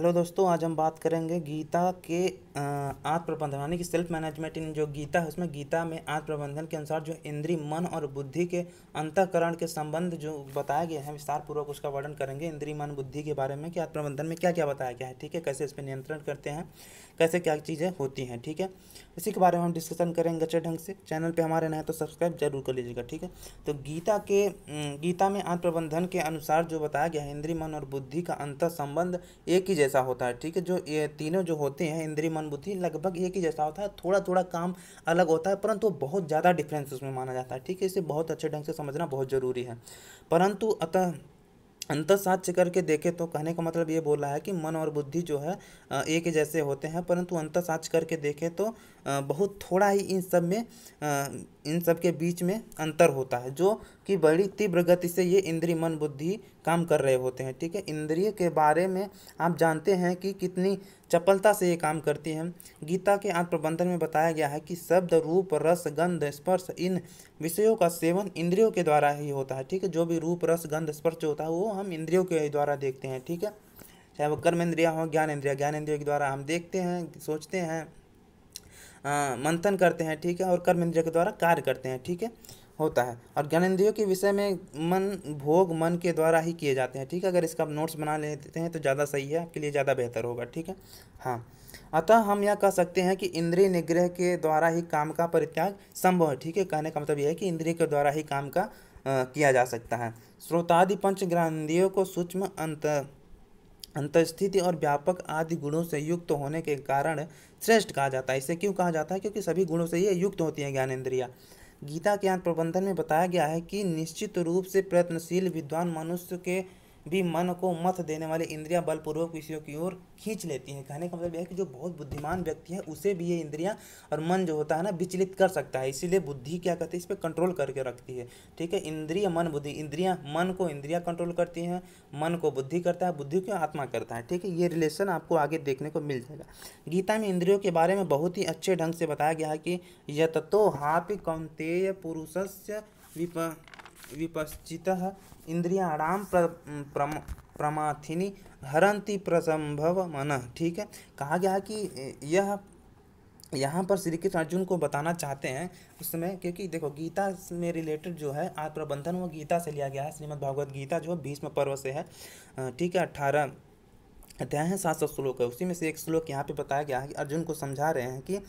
Hello दोस्तों, आज हम बात करेंगे गीता के आत्मप्रबंधन यानी कि सेल्फ मैनेजमेंट इन जो गीता है उसमें गीता में आत्मप्रबंधन के अनुसार जो इंद्रिय, मन और बुद्धि के अंतःकरण के संबंध जो बताया गया है विस्तारपूर्वक उसका वर्णन करेंगे। इंद्रिय, मन, बुद्धि के बारे में कि आत्मप्रबंधन में क्या क्या बताया गया है, ठीक है, कैसे इस पर नियंत्रण करते हैं, कैसे क्या चीज़ें होती हैं, ठीक है, इसी के बारे में हम डिस्कशन करेंगे अच्छे ढंग से। चैनल पर हमारे नए तो सब्सक्राइब जरूर कर लीजिएगा, ठीक है। तो गीता में आत्मप्रबंधन के अनुसार जो बताया गया है इंद्रिय, मन और बुद्धि का अंतः संबंध एक ही जैसा होता है, ठीक है। जो ये तीनों जो होते हैं इंद्रिय, मन, बुद्धि लगभग एक ही जैसा होता है, थोड़ा थोड़ा काम अलग होता है परंतु बहुत ज़्यादा डिफरेंस उसमें माना जाता है, ठीक है। इसे बहुत अच्छे ढंग से समझना बहुत ज़रूरी है। परंतु अतः अंतर्सात से करके देखें तो कहने का मतलब ये बोला है कि मन और बुद्धि जो है एक जैसे होते हैं, परंतु अंतर्सात करके देखें तो बहुत थोड़ा ही इन सब के बीच में अंतर होता है, जो कि बड़ी तीव्र गति से ये इंद्रिय, मन, बुद्धि काम कर रहे होते हैं, ठीक है। इंद्रिय के बारे में आप जानते हैं कि कितनी चपलता से ये काम करती हैं। गीता के आत्मप्रबंधन में बताया गया है कि शब्द, रूप, रस, गंध, स्पर्श इन विषयों का सेवन इंद्रियों के द्वारा ही होता है, ठीक है। जो भी रूप, रस, गंध, स्पर्श जो होता है वो हम इंद्रियों के द्वारा देखते हैं, ठीक है। चाहे वो कर्म इंद्रिया हो, ज्ञान इंद्रियों के द्वारा हम देखते हैं, सोचते हैं, मंथन करते हैं, ठीक है, और कर्म इंद्रियों के द्वारा कार्य करते हैं, ठीक है, होता है। और ज्ञानेंद्रियों के विषय में मन भोग मन के द्वारा ही किए जाते हैं, ठीक है। अगर इसका आप नोट्स बना लेते हैं तो ज़्यादा सही है, आपके लिए ज़्यादा बेहतर होगा, ठीक है। हाँ, अतः हम यह कह सकते हैं कि इंद्रिय निग्रह के द्वारा ही काम का परित्याग संभव है, ठीक है। कहने का मतलब यह है कि इंद्रिय के द्वारा ही काम का किया जा सकता है। श्रोतादि पंच ज्ञानेंद्रियों को सूक्ष्म, अंतस्थिति और व्यापक आदि गुणों से युक्त होने के कारण श्रेष्ठ कहा जाता है। इसे क्यों कहा जाता है? क्योंकि सभी गुणों से ये युक्त होती हैं ज्ञानेंद्रियाँ। गीता के आत्मप्रबंधन में बताया गया है कि निश्चित रूप से प्रयत्नशील विद्वान मनुष्य के भी मन को मत देने वाले इंद्रियां बलपूर्वक विषयों की ओर खींच लेती हैं। कहने का मतलब यह है कि जो बहुत बुद्धिमान व्यक्ति है उसे भी ये इंद्रियां और मन जो होता है ना विचलित कर सकता है, इसीलिए बुद्धि क्या कहती है इस पर कंट्रोल करके रखती है, ठीक है। इंद्रिय, मन, बुद्धि, इंद्रियां, मन को इंद्रियां कंट्रोल करती हैं, मन को बुद्धि करता है, बुद्धि को आत्मा करता है, ठीक है। ये रिलेशन आपको आगे देखने को मिल जाएगा। गीता में इंद्रियों के बारे में बहुत ही अच्छे ढंग से बताया गया है कि यतो हापि कौन्तेय पुरुषस्य विपश्चितः इंद्रियाणाम प्रमाथिनी हरंति प्रसंभव मनः, ठीक है। कहा गया है कि यह यहाँ पर श्री कृष्ण अर्जुन को बताना चाहते हैं उस समय, क्योंकि देखो गीता में रिलेटेड जो है आत्मप्रबंधन वो गीता से लिया गया है। श्रीमद् भागवत गीता जो भीष्म पर्व से है, ठीक है, 18 अध्याय हैं, 700 श्लोक है, उसी में से एक श्लोक यहाँ पे बताया गया है कि अर्जुन को समझा रहे हैं कि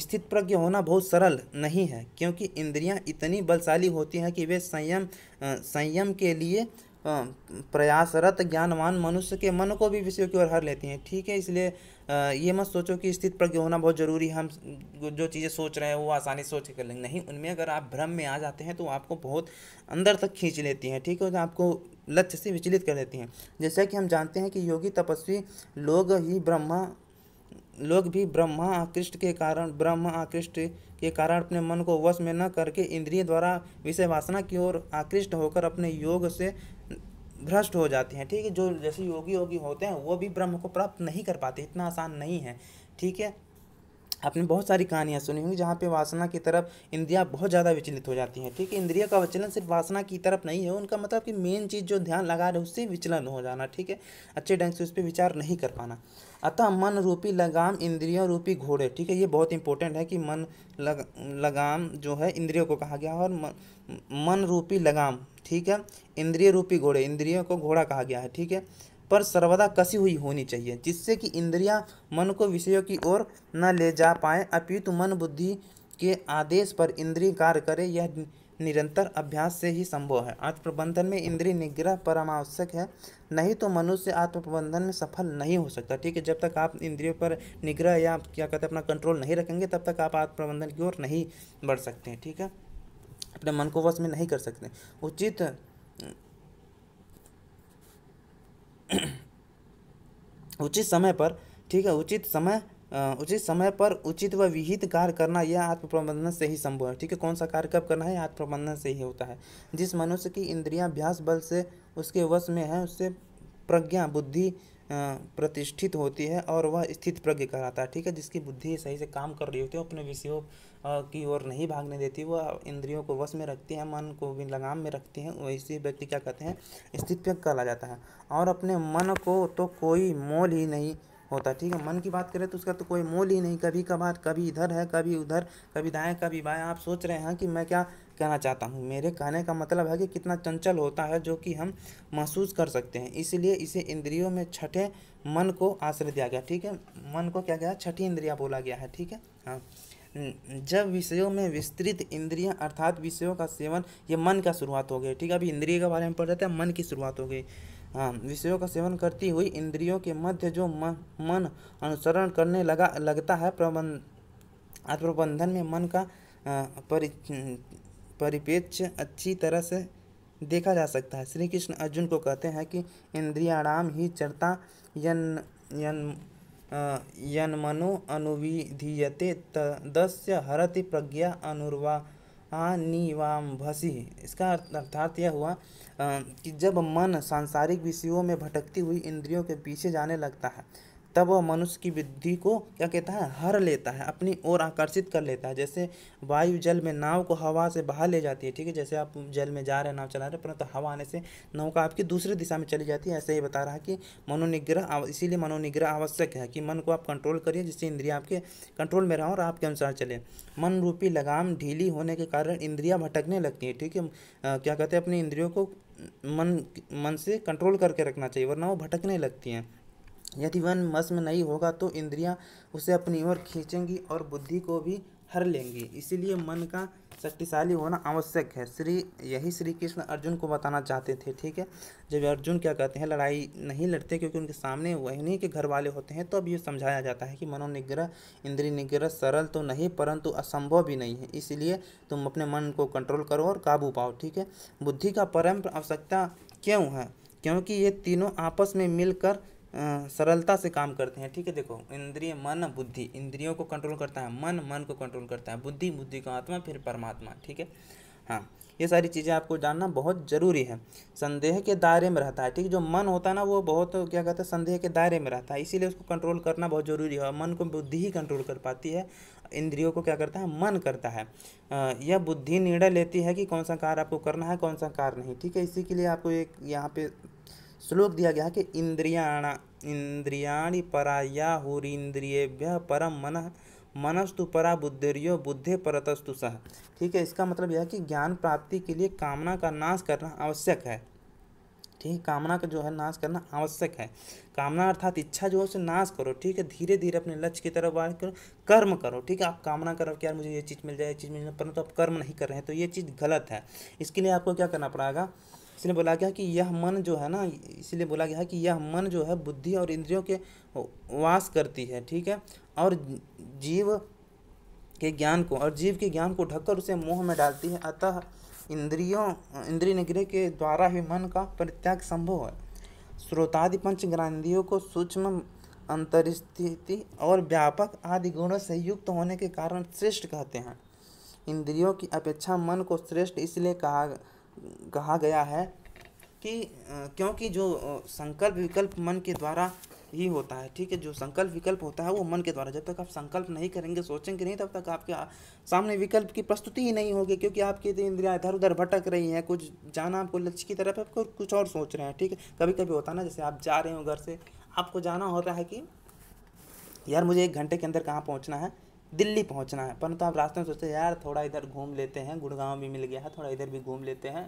स्थित प्रज्ञ होना बहुत सरल नहीं है, क्योंकि इंद्रियां इतनी बलशाली होती हैं कि वे संयम के लिए प्रयासरत ज्ञानवान मनुष्य के मन को भी विषयों की ओर हर लेती हैं, ठीक है। इसलिए ये मत सोचो कि स्थित प्रज्ञ होना बहुत ज़रूरी है, हम जो चीज़ें सोच रहे हैं वो आसानी से सोच कर लेंगे, नहीं। उनमें अगर आप भ्रम में आ जाते हैं तो आपको बहुत अंदर तक खींच लेती हैं, ठीक है, तो आपको लक्ष्य से विचलित कर देती हैं। जैसा कि हम जानते हैं कि योगी तपस्वी लोग भी ब्रह्म आकृष्ट के कारण अपने मन को वश में न करके इंद्रिय द्वारा विषय वासना की ओर आकृष्ट होकर अपने योग से भ्रष्ट हो जाते हैं, ठीक है। जो जैसे योगी होते हैं वो भी ब्रह्म को प्राप्त नहीं कर पाते, इतना आसान नहीं है, ठीक है। आपने बहुत सारी कहानियाँ सुनी होंगी जहाँ पे वासना की तरफ इंद्रियां बहुत ज़्यादा विचलित हो जाती हैं, ठीक है। इंद्रिया का विचलन सिर्फ वासना की तरफ नहीं है, उनका मतलब कि मेन चीज़ जो ध्यान लगा रहे उससे विचलन हो जाना, ठीक है, अच्छे ढंग से उस पर विचार नहीं कर पाना। अतः मन रूपी लगाम इंद्रियों रूपी घोड़े, ठीक है, ये बहुत इंपॉर्टेंट है कि मन लगाम जो है इंद्रियों को कहा गया है और मन रूपी लगाम, ठीक है, इंद्रिय रूपी घोड़े, इंद्रियों को घोड़ा कहा गया है, ठीक है, पर सर्वदा कसी हुई होनी चाहिए, जिससे कि इंद्रियां मन को विषयों की ओर न ले जा पाएँ, अपितु मन बुद्धि के आदेश पर इंद्रिय कार्य करे। यह निरंतर अभ्यास से ही संभव है। आत्मप्रबंधन में इंद्रिय निग्रह परमावश्यक है, नहीं तो मनुष्य आत्मप्रबंधन में सफल नहीं हो सकता, ठीक है। जब तक आप इंद्रियों पर निग्रह या क्या कहते हैं अपना कंट्रोल नहीं रखेंगे तब तक आप आत्मप्रबंधन की ओर नहीं बढ़ सकते, ठीक है, अपने मन को वश में नहीं कर सकते। उचित समय पर उचित व विहित कार्य करना यह आत्मप्रबंधन से ही संभव है, ठीक है। कौन सा कार्य कब करना है आत्मप्रबंधन से ही होता है। जिस मनुष्य की इंद्रियां अभ्यास बल से उसके वश में है उससे प्रज्ञा, बुद्धि, प्रतिष्ठित होती है और वह स्थित प्रज्ञ कहलाता है। ठीक है, जिसकी बुद्धि सही से काम कर रही होती है, अपने विषयों की ओर नहीं भागने देती, वह इंद्रियों को वश में रखती है, मन को भी लगाम में रखती है, वैसे व्यक्ति क्या कहते हैं स्थित प्रज्ञ कहला जाता है। और अपने मन को तो कोई मोल ही नहीं होता। ठीक है, मन की बात करें तो उसका तो कोई मोल ही नहीं, कभी कभार कभी इधर है कभी उधर, कभी दाएँ कभी बाएँ। आप सोच रहे हैं कि मैं क्या कहना चाहता हूँ, मेरे कहने का मतलब है कि कितना चंचल होता है जो कि हम महसूस कर सकते हैं, इसलिए इसे इंद्रियों में छठे मन को आश्रय दिया गया। ठीक है, मन को क्या गया, छठी इंद्रिया बोला गया है। ठीक है, हाँ, जब विषयों में विस्तृत इंद्रियां अर्थात विषयों का सेवन, ये मन का शुरुआत हो गई। ठीक है, अभी इंद्रिय के बारे में पढ़ रहे थे, मन की शुरुआत हो गई। हाँ, विषयों का सेवन करती हुई इंद्रियों के मध्य जो मन अनुसरण करने लगता है, आत्मप्रबंधन में मन का परिपेक्ष्य अच्छी तरह से देखा जा सकता है। श्री कृष्ण अर्जुन को कहते हैं कि इंद्रियाणाम ही चरता यन्मनो अनुविधीयते तदस्य हरति प्रज्ञा अनुर्वाणीवाम्भसि। इसका अर्थात यह हुआ कि जब मन सांसारिक विषयों में भटकती हुई इंद्रियों के पीछे जाने लगता है, तब वह मनुष्य की बुद्धि को क्या कहता है, हर लेता है, अपनी ओर आकर्षित कर लेता है। जैसे वायु जल में नाव को हवा से बाहर ले जाती है। ठीक है, जैसे आप जल में जा रहे हैं, नाव चला रहे हैं, परंतु हवा आने से नौका आपकी दूसरी दिशा में चली जाती है। ऐसे ही बता रहा है कि मनोनिग्रह, इसीलिए मनोनिग्रह आवश्यक है कि मन को आप कंट्रोल करिए, जिससे इंद्रियां आपके कंट्रोल में रहें और आपके अनुसार चले। मन रूपी लगाम ढीली होने के कारण इंद्रियां भटकने लगती हैं। ठीक है, क्या कहते हैं, अपनी इंद्रियों को मन से कंट्रोल करके रखना चाहिए, वरना वो भटकने लगती हैं। यदि मन मस्म नहीं होगा तो इंद्रियां उसे अपनी ओर खींचेंगी और बुद्धि को भी हर लेंगी, इसीलिए मन का शक्तिशाली होना आवश्यक है। यही श्री कृष्ण अर्जुन को बताना चाहते थे। ठीक है, जब अर्जुन क्या कहते हैं लड़ाई नहीं लड़ते क्योंकि उनके सामने वही के घर वाले होते हैं, तो अब ये समझाया जाता है कि मनोनिग्रह इंद्रिय निग्रह सरल तो नहीं परंतु असंभव भी नहीं है, इसलिए तुम अपने मन को कंट्रोल करो और काबू पाओ। ठीक है, बुद्धि का परम आवश्यकता क्यों है, क्योंकि ये तीनों आपस में मिलकर सरलता से काम करते हैं। ठीक है, देखो इंद्रिय मन बुद्धि, इंद्रियों को कंट्रोल करता है मन, मन को कंट्रोल करता है बुद्धि, बुद्धि का आत्मा, फिर परमात्मा। ठीक है, हाँ, ये सारी चीज़ें आपको जानना बहुत ज़रूरी है। संदेह के दायरे में रहता है। ठीक, जो मन होता है ना वो बहुत क्या कहते हैं संदेह के दायरे में रहता है, इसीलिए उसको कंट्रोल करना बहुत ज़रूरी है। मन को बुद्धि ही कंट्रोल कर पाती है, इंद्रियों को क्या करता है मन करता है। यह बुद्धि निर्णय लेती है कि कौन सा कार्य आपको करना है कौन सा कार्य नहीं। ठीक है, इसी के लिए आपको एक यहाँ पे श्लोक दिया गया है कि इंद्रियाणि पराया हुरिंद्रियेभ्यः परम मनः मनस्तु परा बुद्धिर्यो बुद्धे परतस्तु सः। ठीक है, इसका मतलब यह है कि ज्ञान प्राप्ति के लिए कामना का नाश करना आवश्यक है। ठीक है, कामना का जो है नाश करना आवश्यक है, कामना अर्थात इच्छा जो है उसे नाश करो। ठीक है, धीरे धीरे अपने लक्ष्य की तरफ बढ़ करो, कर्म करो। ठीक है, आप कामना करो कि यार मुझे ये चीज़ मिल जाए, ये चीज़ मिल जाए, परंतु आप कर्म नहीं कर रहे हैं तो ये चीज़ गलत है। इसके लिए आपको क्या करना पड़ेगा, इसलिए बोला गया कि यह मन जो है ना, इसलिए बोला गया है कि यह मन जो है बुद्धि और इंद्रियों के वास करती है। ठीक है, और जीव के ज्ञान को ढककर उसे मोह में डालती है, अतः इंद्रिय निग्रह के द्वारा ही मन का परित्याग संभव है। श्रोतादि पंच ज्ञानेंद्रियों को सूक्ष्म अंतर्स्थिति और व्यापक आदि गुणों से युक्त होने के कारण श्रेष्ठ कहते हैं। इंद्रियों की अपेक्षा मन को श्रेष्ठ इसलिए कहा गया है कि क्योंकि जो संकल्प विकल्प मन के द्वारा ही होता है। ठीक है, जो संकल्प विकल्प होता है वो मन के द्वारा, जब तक आप संकल्प नहीं करेंगे सोचेंगे नहीं तब तक आपके सामने विकल्प की प्रस्तुति ही नहीं होगी, क्योंकि आपकी इंद्रियां इधर उधर भटक रही हैं, कुछ जाना आपको लक्ष्य की तरफ है, आपको कुछ और सोच रहे हैं। ठीक है, कभी कभी होता है ना, जैसे आप जा रहे हो घर से, आपको जाना होता है कि यार मुझे 1 घंटे के अंदर कहाँ पहुँचना है, दिल्ली पहुंचना है, परंतु आप रास्ते में सोचते हैं यार थोड़ा इधर घूम लेते हैं, गुड़गांव भी मिल गया है, थोड़ा इधर भी घूम लेते हैं,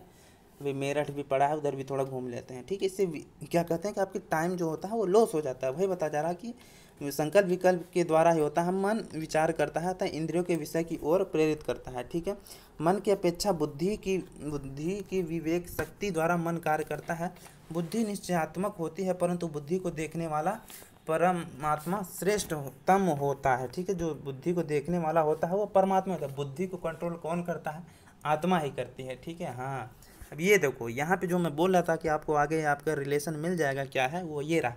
अभी मेरठ भी पड़ा है उधर भी थोड़ा घूम लेते हैं। ठीक है, इससे क्या कहते हैं कि आपकी टाइम जो होता है वो लॉस हो जाता है। वही बता जा रहा है कि संकल्प विकल्प के द्वारा ही होता है, मन विचार करता है तो इंद्रियों के विषय की ओर प्रेरित करता है। ठीक है, मन की अपेक्षा बुद्धि की विवेक शक्ति द्वारा मन कार्य करता है। बुद्धि निश्चयात्मक होती है परंतु बुद्धि को देखने वाला परमात्मा श्रेष्ठतम होता है। ठीक है, जो बुद्धि को देखने वाला होता है वो परमात्मा होता है। बुद्धि को कंट्रोल कौन करता है, आत्मा ही करती है। ठीक है, हाँ, अब ये देखो यहाँ पे जो मैं बोल रहा था कि आपको आगे आपका रिलेशन मिल जाएगा क्या है, वो ये रहा।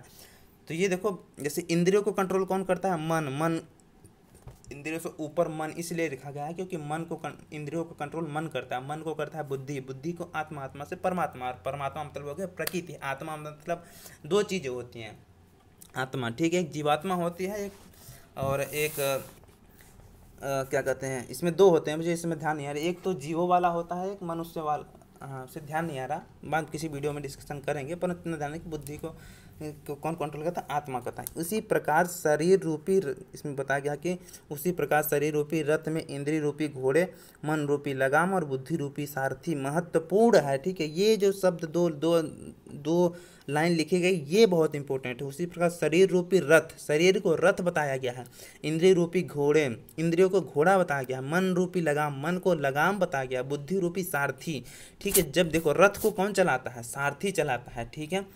तो ये देखो जैसे इंद्रियों को कंट्रोल कौन करता है, मन इंद्रियों से ऊपर मन इसलिए रखा गया है क्योंकि इंद्रियों को कंट्रोल मन करता है, मन को करता है बुद्धि, बुद्धि को आत्मा, आत्मा से परमात्मा, और परमात्मा मतलब हो गया प्रकृति, आत्मा मतलब 2 चीज़ें होती हैं, आत्मा, ठीक है। एक जीवात्मा होती है एक, और एक क्या कहते हैं, इसमें दो होते हैं, मुझे इसमें ध्यान नहीं आ रहा। एक तो जीवों वाला होता है, एक मनुष्य वाला। हाँ, उसे ध्यान नहीं आ रहा, बाद किसी वीडियो में डिस्कशन करेंगे। पर इतना ध्यान है कि बुद्धि को कौन कंट्रोल करता है, आत्मा करता है। उसी प्रकार शरीर रूपी, इसमें बताया गया कि उसी प्रकार शरीर रूपी रथ में इंद्रिय रूपी घोड़े, मन रूपी लगाम और बुद्धि रूपी सारथी महत्वपूर्ण है, ठीक है। ये जो शब्द दो दो दो लाइन लिखी गई, ये बहुत इंपॉर्टेंट है। उसी प्रकार शरीर रूपी रथ, शरीर को रथ बताया गया है। इंद्रिय रूपी घोड़े, इंद्रियों को घोड़ा बताया गया है। मन रूपी लगाम, मन को लगाम बताया गया। बुद्धि रूपी सारथी, ठीक है। जब देखो रथ को कौन चलाता है, सारथी चलाता है, ठीक है।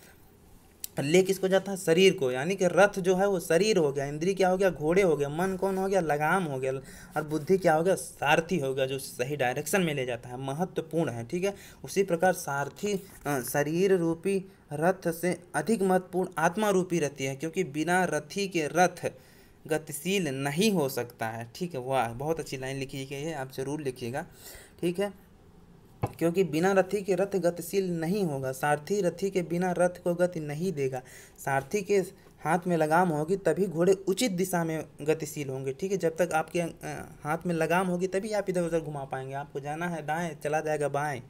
ले किसको जाता है, शरीर को, यानी कि रथ जो है वो शरीर हो गया, इंद्रिय क्या हो गया, घोड़े हो गया, मन कौन हो गया, लगाम हो गया, और बुद्धि क्या हो गया, सारथी हो गया, जो सही डायरेक्शन में ले जाता है। महत्वपूर्ण है, ठीक है। उसी प्रकार सारथी शरीर रूपी रथ से अधिक महत्वपूर्ण आत्मा रूपी रहती है, क्योंकि बिना रथी के रथ गतिशील नहीं हो सकता है, ठीक है। वाह, बहुत अच्छी लाइन लिखी गई है, आप ज़रूर लिखिएगा, ठीक है। क्योंकि बिना रथी के रथ गतिशील नहीं होगा, सारथी रथी के बिना रथ को गति नहीं देगा। सारथी के हाथ में लगाम होगी तभी घोड़े उचित दिशा में गतिशील होंगे, ठीक है। जब तक आपके हाथ में लगाम होगी तभी आप इधर उधर घुमा पाएंगे। आपको जाना है दाएं, चला जाएगा बाएं,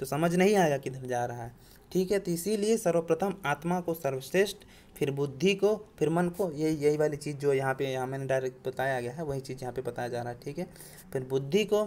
तो समझ नहीं आएगा किधर जा रहा है, ठीक है। तो इसीलिए सर्वप्रथम आत्मा को सर्वश्रेष्ठ, फिर बुद्धि को, फिर मन को, यही वाली चीज़ जो यहाँ मैंने डायरेक्ट बताया गया है, वही चीज़ यहाँ पर बताया जा रहा है, ठीक है। फिर बुद्धि को,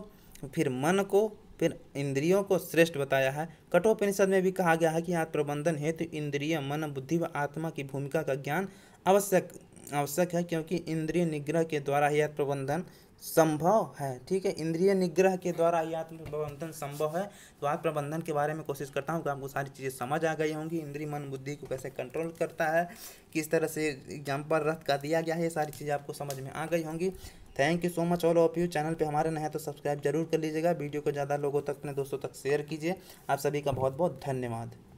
फिर मन को, फिर इंद्रियों को श्रेष्ठ बताया है। कठोपनिषद में भी कहा गया है कि आत्मप्रबंधन हेतु इंद्रिय मन बुद्धि व आत्मा की भूमिका का ज्ञान आवश्यक है, क्योंकि इंद्रिय निग्रह के द्वारा ही आत्मप्रबंधन संभव है, ठीक है। इंद्रिय निग्रह के द्वारा ही आत्मप्रबंधन संभव है। तो आत्मप्रबंधन के बारे में कोशिश करता हूँ कि आपको सारी चीज़ें समझ आ गई होंगी। इंद्रिय मन बुद्धि को कैसे कंट्रोल करता है, किस तरह से एग्जाम्पल रथ का दिया गया है, ये सारी चीज़ें आपको समझ में आ गई होंगी। Thank you so much all of you. Channel पे हमारे नए तो सब्सक्राइब जरूर कर लीजिएगा। वीडियो को ज़्यादा लोगों तक, अपने दोस्तों तक शेयर कीजिए। आप सभी का बहुत बहुत धन्यवाद।